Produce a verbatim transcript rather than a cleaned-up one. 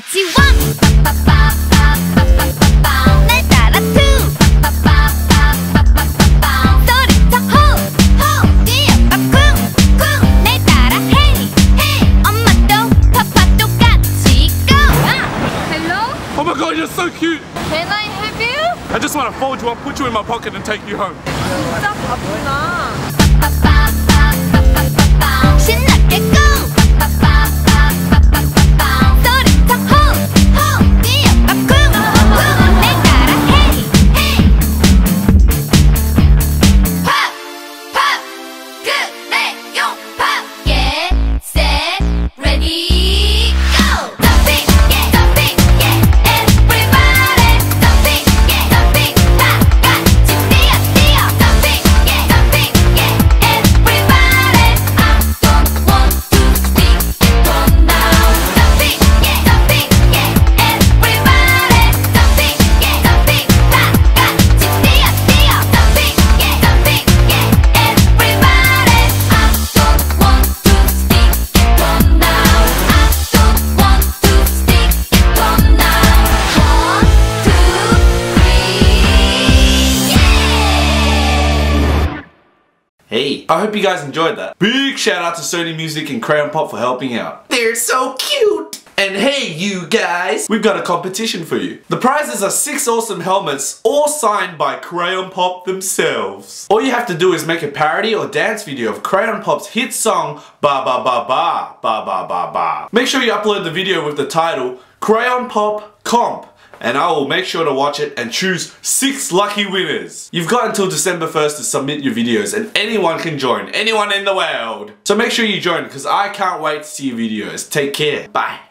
같이 원 날 따라 투 소리쳐 호호 뛰어 쿵쿵 날 따라 헤이 헤이 엄마도 파파도 같이 go. Hello? Oh my god, you're so cute! Can I have you? I just want to fold you up, put you in my pocket and take you home. 진짜 바쁘나? 신나게 go! 소리쳐 호호 뛰어 쿵쿵 날 따라 헤이 헤이 팝! 팝! 그래요 팝! Get set ready go! Thumping yeah! Thumping yeah! Everybody! Thumping yeah! Thumping 다 같이 뛰어 뛰어 Thumping yeah! Thumping yeah! Everybody! I don't want to be alone now. Thumping yeah! Thumping yeah! Everybody! Thumping yeah! Thumping 다 같이 뛰어 뛰어 Thumping yeah! Thumping yeah! Everybody! I don't want to be alone now. I don't want to be alone now. One, two, three, yeah! Hey, I hope you guys enjoyed that. Big shout out to Sony Music and Crayon Pop for helping out. They're so cute! And hey you guys, we've got a competition for you. The prizes are six awesome helmets, all signed by Crayon Pop themselves. All you have to do is make a parody or dance video of Crayon Pop's hit song, Bar Bar Bar Bar, Bar Bar Bar Bar. Make sure you upload the video with the title, Crayon Pop Comp. And I will make sure to watch it and choose six lucky winners. You've got until December first to submit your videos and anyone can join, anyone in the world. So make sure you join because I can't wait to see your videos. Take care, bye.